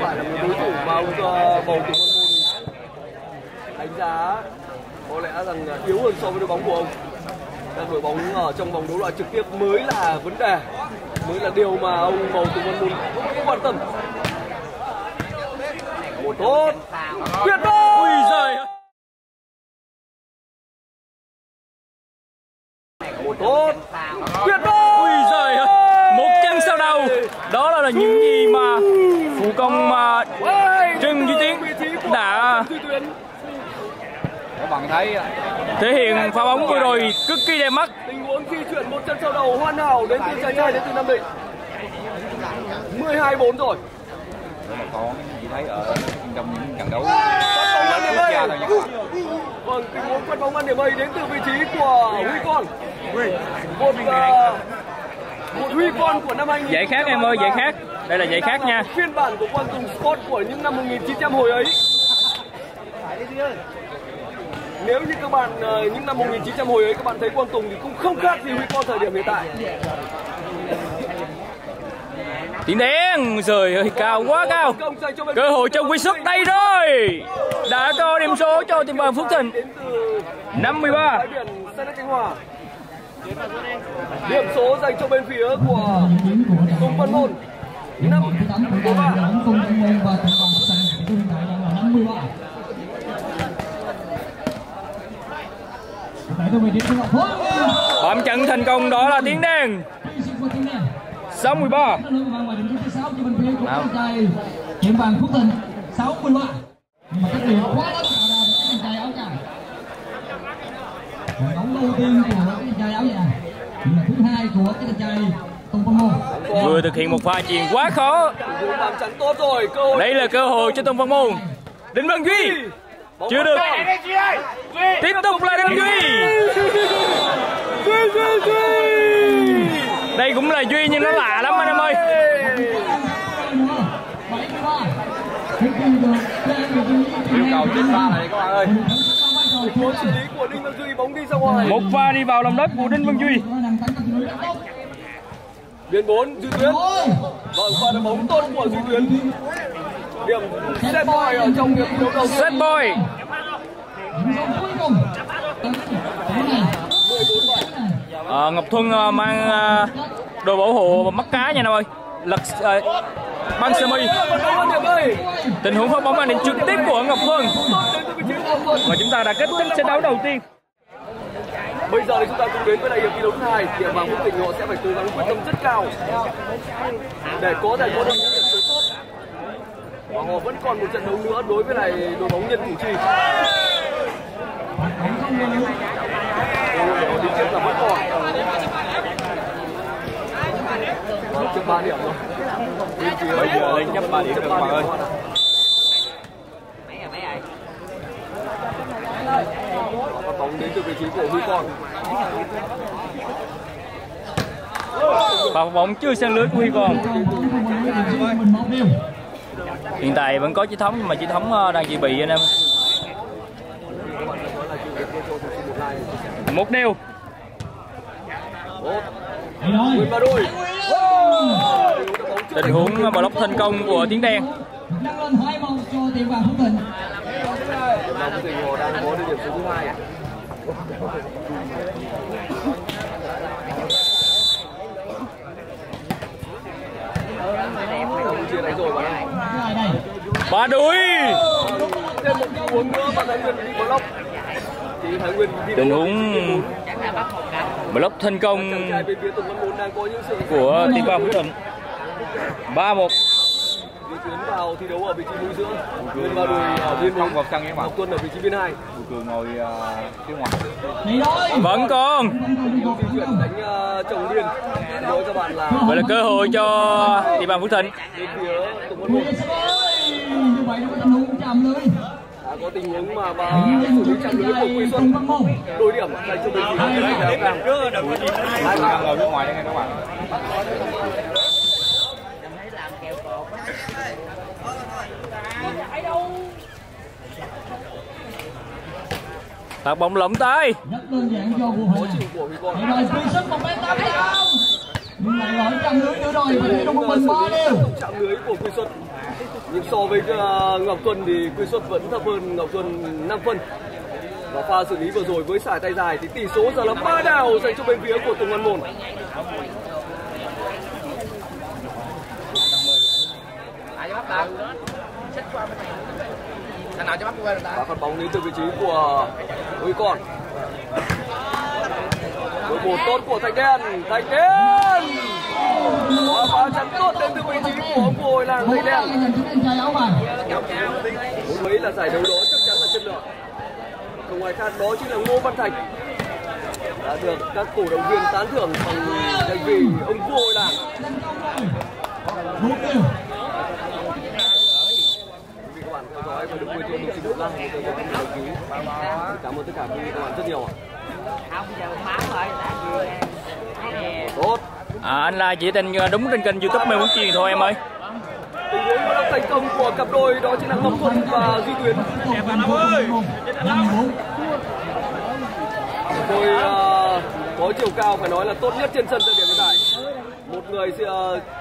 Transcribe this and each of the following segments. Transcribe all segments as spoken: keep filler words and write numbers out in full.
không phải là một đối thủ mà ông uh, bầu Tùng Văn Môn đánh giá có lẽ rằng yếu hơn so với đội bóng của ông. Đang đội bóng ở trong vòng đấu loại trực tiếp mới là vấn đề, mới là điều mà ông bầu Tùng Văn Môn cũng quan tâm. Một tốt tuyệt vời, một tốt tuyệt vời, một chân sau đầu. Đó là, là những gì mà phụ công mà Trương Duy Tuyến đã bạn thấy thể hiện pha bóng vừa rồi cực kỳ đẹp mắt. Tình huống khi chuyển một chân sau đầu hoàn hảo đến từ chàng trai đến từ Nam Định. mười hai bốn rồi. Còn gì thấy ở trong những trận đấu. Vâng, tình huống quét bóng ăn điểm mây đến từ vị trí của Huy Con. Một một Huy Con của năm anh. Giải khác em ơi, giải khác. Đây là giải khác nha. Phiên bản của Quang Tùng Sport của những năm một nghìn chín trăm hồi ấy. Nếu như các bạn những năm một nghìn chín trăm hồi ấy các bạn thấy Quang Tùng thì cũng không khác gì Huy Con thời điểm hiện tại. Tiến đen, trời ơi, cao quá cao. Cơ hội cho Quý Suất đây rồi. Đã cho điểm số cho tiền bàn Phúc Thịnh. năm mươi ba. Điểm số dành cho bên phía của Tùng Văn Môn. năm mươi ba. Phạm trận thành công đó là Tiến đen. sáu mươi ba. Vừa thực hiện một pha chuyền quá khó. Đây là cơ hội cho Tùng Văn Môn. Đinh Văn Duy chưa được. Tiếp tục là Đinh Duy. Đây cũng là Duy nhưng nó lạ lắm anh em ơi. Yêu cầu trên pha này các bạn ơi. Xử lý của Đinh Văn Duy, bóng đi ra ngoài. Một pha đi vào lòng đất của Đinh Văn Duy. Biên bốn Duy Tuyến. Vâng, pha đá bóng tốt của Duy Tuyến. Điểm set boy ở trong những đấu đầu tiên. Set boy. À, Ngọc Thuận à, mang à, đồ bảo hộ mắc cá nha em ơi. Lật à, băng sơ mi. Tình huống phát bóng mang đến trực tiếp của Ngọc Thuận. Và chúng ta đã kết thúc trận đấu đầu tiên. Bây giờ thì chúng ta cùng đến với đại hiệp thi đấu thứ hai. Điểm vàng Phúc Thịnh họ sẽ phải cố gắng quyết tâm rất cao để có thể có được những điểm tốt. Và họ vẫn còn một trận đấu nữa đối với lại đội bóng Nhân Củ Chi. Đi trước là vẫn còn. Chấp ba điểm rồi. Bây giờ lên chấp ba điểm các bạn ơi. Bóng đến từ vị trí của Huy Con. Và bóng chưa sang lưới của Huy Con. Hiện tại vẫn có Chí Thống nhưng mà Chí Thống đang chỉ bị anh em. Một điều. Tình huống block thành công của Tiến Đen. Ba đuổi. Tình huống block thành công của Tiến Ba Phú Thịnh. Ba một. Tuyến vào thi đấu ở vị trí núi giữa. Tuyến vào đùi ở biên không vào căng nhé bạn. Tuân ở vị trí biên hai. Cường ngồi phía ngoài. Vẫn còn. Đánh chồng biên. Đối cho bạn là. Vậy là cơ hội cho Tiến Ba Phú Thịnh. Có tình huống mà và xử lý chạm lưới của Quý Suất đối điểm dành cho mình ở bên ngoài đây các bạn. Tạt bóng lỏng tay. Rất đơn giản cho của Huy. Quý Suất một bàn tay không. Nhưng mà nói chặng lưới nữa rồi và thấy đồng bằng ba đều. Chặng lưới của Quý Suất. Nhưng so với Ngọc Thuận thì Quý Suất vẫn thấp hơn Ngọc Thuận năm phân. Và pha xử lý vừa rồi với sải tay dài thì tỷ số giờ là ba đào dành cho bên phía của Tùng Văn Môn. Và phát bóng đến từ vị trí của Huy Con. Đội một tốt của Thành Đen. Thành Đen và phá chắn tốt đến từ vị trí của ông Hồ Hồi Làng. Thành Đen vốn ấy là giải đấu đó chắc chắn là chất lượng, không ai khác đó chính là Ngô Văn Thành đã được các cổ động viên tán thưởng bằng danh vị ông vua Hội Làng. Cảm ơn tất cả các bạn rất nhiều. Tốt. À, anh like chỉ tên đúng trên kênh YouTube Mê Bóng Chuyền thôi em ơi. Tình huống thành công của cặp đôi đó chính là Ngọc Thuận và Duy Tuyến. Cặp đôi uh, có chiều cao phải nói là tốt nhất trên sân thời điểm hiện tại. Một người uh,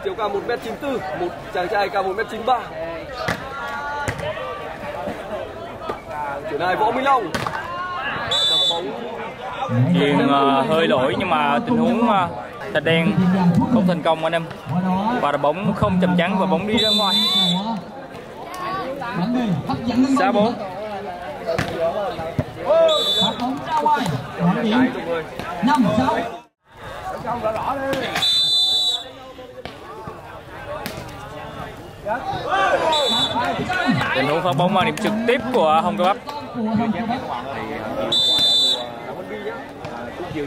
chiều cao một mét chín tư, một chàng trai cao một mét chín ba. Chuyển này Võ Minh Long. Đập bóng chuyền uh, hơi lỗi nhưng mà tình huống uh, Thạch Đen không thành công anh em. Và bóng không chầm chắn và bóng đi ra ngoài. Xa bốn. Tình huống phát bóng vào điểm trực tiếp của Hồng Cơ Bắp. Duy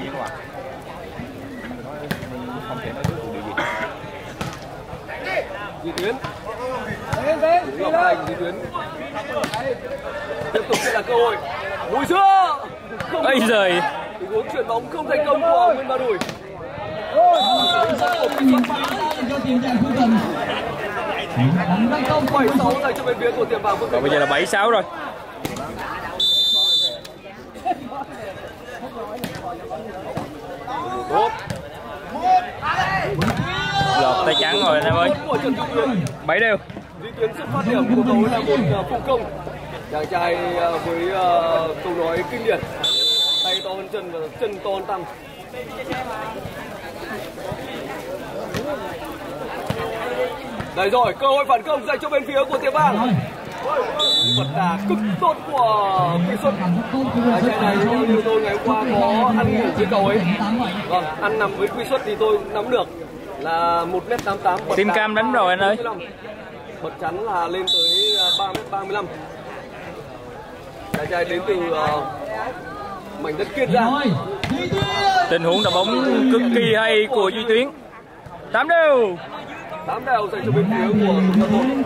Tuyến. Ngọc Thành, Duy Tuyến. Tiếp tục sẽ là cơ hội. Bùi giữa. Ây giời. Tình huống chuyển bóng không thành công của Nguyễn Ba Đùi. bảy sáu dành cho bên phía của tiệm vàng Phúc Thịnh. Bây giờ là bảy sáu rồi. Tốt. Lọt tay trắng rồi anh em ơi. Bảy đều. Duy Tuyến xuất phát điểm của cầu là một uh, công. Chàng trai uh, với uh, câu nói kinh điển. Tay to hơn chân và chân to hơn tăng. Đây rồi, cơ hội phản công dành cho bên phía của Tiệp Bang. Vật đà cực tốt của Quý Suất. Chàng trai này như tôi ngày hôm qua có ăn ở dưới cầu ấy. Vâng, ăn nằm với Quý Suất thì tôi nắm được. Là một mét tám mươi tám. Tim cam đánh rồi anh ơi. Bật chắn là lên tới ba mét ba mươi lăm. Chàng trai đến từ uh, mảnh đất Kiên Giang. Tình huống đá bóng cực kỳ hay của Duy Tuyến. Tám đều. Tám đều dành cho bên phía của Tùng Văn Môn.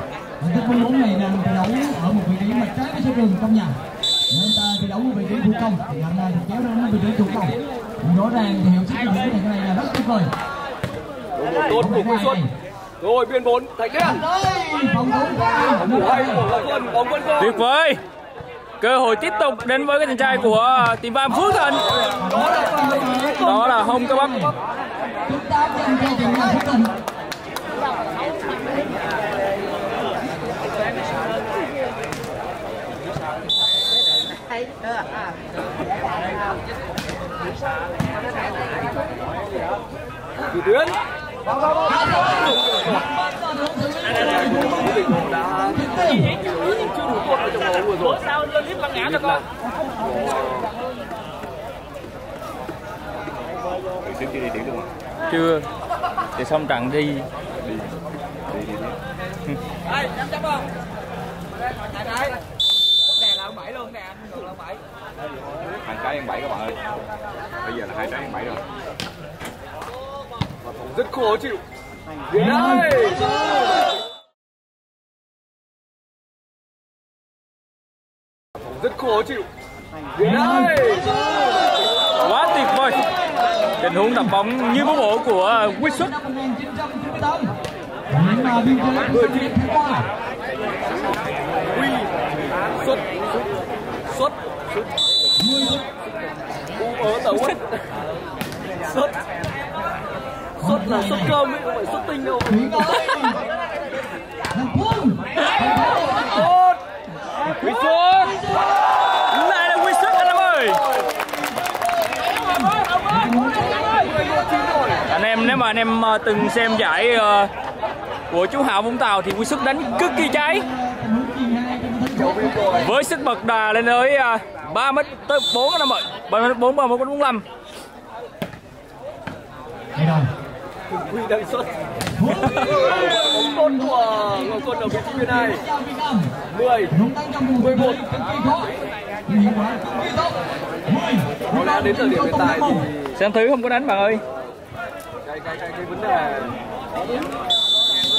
Cái quân bóng này đang thi đấu ở một vị trí mặt trái với sân trường trong nhà. Người ta thi đấu ở vị trí thủ công thì hôm nay kéo ra vị trí thủ công. Rõ ràng thì hiệu suất này cái này là rất tuyệt vời. Tốt của Quý Suất. Rồi biên bốn Thành Đen. Tuyệt vời. Cơ hội tiếp tục đến với cái chàng trai của Tiệm Vàng Phú Thịnh. Đó là Hồng Cơ Bắp. Duy Tuyến. Đã chưa thì xong trận đi. Bảy luôn nè, bảy. Hai trái bảy các bạn ơi. Bây giờ là hai trái bảy rồi. Rất khó chịu. Đến đây. Rất khó chịu. Đến đây. Quá tuyệt vời. Tình huống đập bóng như bóng bổ của Quý Suất. Quý Suất Suất Suất Suất Suất Suất là suất cơm ấy, không phải suất tinh đâu. Quý Suất. Lại là Quý Suất anh em ơi. Anh em nếu mà anh em từng xem giải uh, của chú Hảo Vũng Tàu thì Quý Suất đánh cực kỳ cháy. Với sức bật đà lên tới uh, ba mét tới bốn anh em ơi. ba mét bốn, ba mét bốn, bốn mươi lăm. Quy đang xuất. Con của Ngọc Thuận ở vị trí bên này. mười, mười một. Nó đã đến thời điểm hiện tại thì xem thứ không có đánh bạn ơi. Cái cái cái cái vấn đề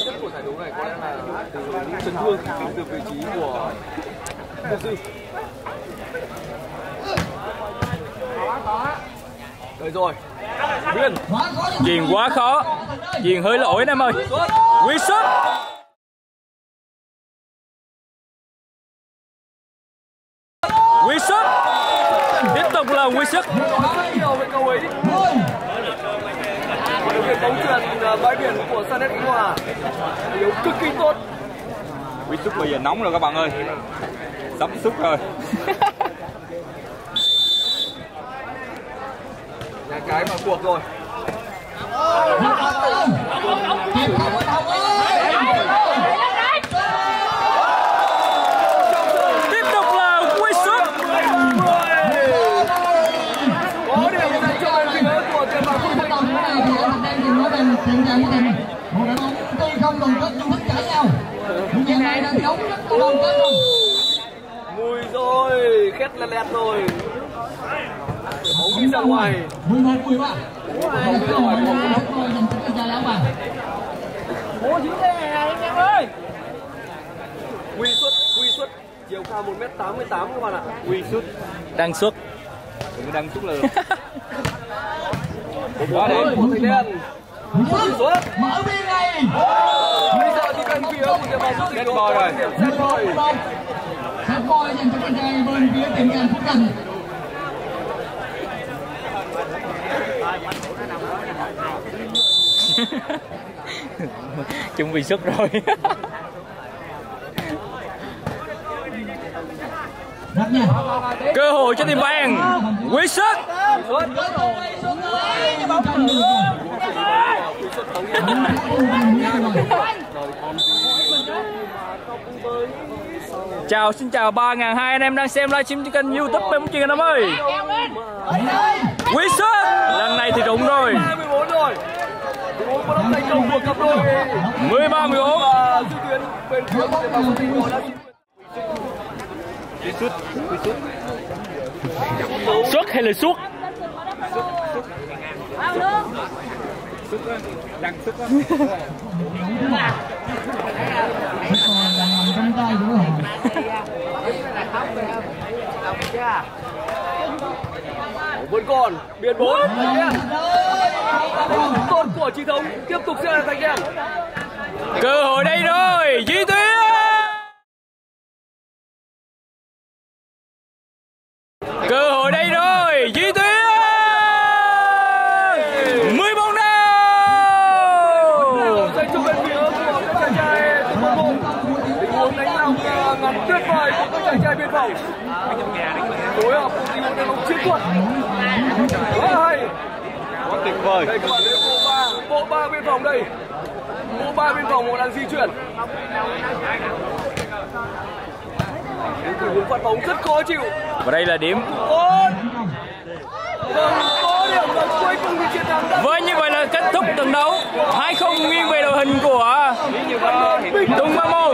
nhất của giải đấu này có lẽ là từ những chấn thương từ vị trí của Ngô Duy. Đấy rồi. Biên. Chuyền quá khó. Chuyền hơi lỗi em ơi. Quý Suất. Quý Suất. Tiếp tục là Quý Suất. Điều kiện bóng chuyền bãi biển của Sa Đéc Khánh Hòa điều cực kỳ tốt. Quý Suất bây giờ nóng rồi các bạn ơi. Sắp sút rồi. Cái mà cuộc rồi. Tiếp tục là Quý Suất. Có điểm dành cho anh vị ớt của tiền bạc Phúc Thịnh. Một đội bóng tuy không đồng kết nhưng vẫn cãi nhau. Nhà này đang đấu rất là đồng kết luôn. Mùi rồi, khét lẹt lẹt rồi. Bóng đi ra ngoài. mười một mười ba. Anh em ơi. Quý Suất, Quý Suất chiều cao một mét tám mươi tám các bạn ạ. Quý Suất đang xuất. Đừng đang xuất là. Quá đến của Thịnh Đen. Quý Suất mở biên này. Bây giờ thì cần phía của đội bóng Thịnh Đen rồi. Set boy. Set boy dành cho Thịnh Đen bên phía Thịnh Đen Phúc Thịnh. Chuẩn bị xuất rồi. Cơ hội cho team vàng. Quý Suất. Chào, xin chào ba nghìn hai trăm anh em đang xem livestream trên kênh YouTube Mê Bóng Chuyền anh em ơi. Quý Suất lần này thì đúng rồi. mười bốn rồi. mười ba mười bốn. Suất hay là Suất? Đang suất lắm. Vẫn còn biên bốn tốt của Chí Thống tiếp tục sẽ là Thành Đen. Cơ hội đây rồi Duy Tuyến. Cơ hội đây rồi Duy Tuyến. Mười bóng đầu. Dành cho bên phía của các chàng trai Tùng Văn Môn. Tình huống đánh lòng ngắn tuyệt vời của các chàng trai biên phòng. Đối hợp của tình huống đánh bóng chiến thuật. Quá hay. Quá tuyệt vời. Đây các bạn thấy bộ ba, bộ ba biên phòng đây. Bộ ba biên phòng đang di chuyển. Đến từ hướng phát bóng rất khó chịu. Và đây là điểm. Với như vậy là kết thúc trận đấu. hai không nghiêng về đội hình của Tùng Văn Môn.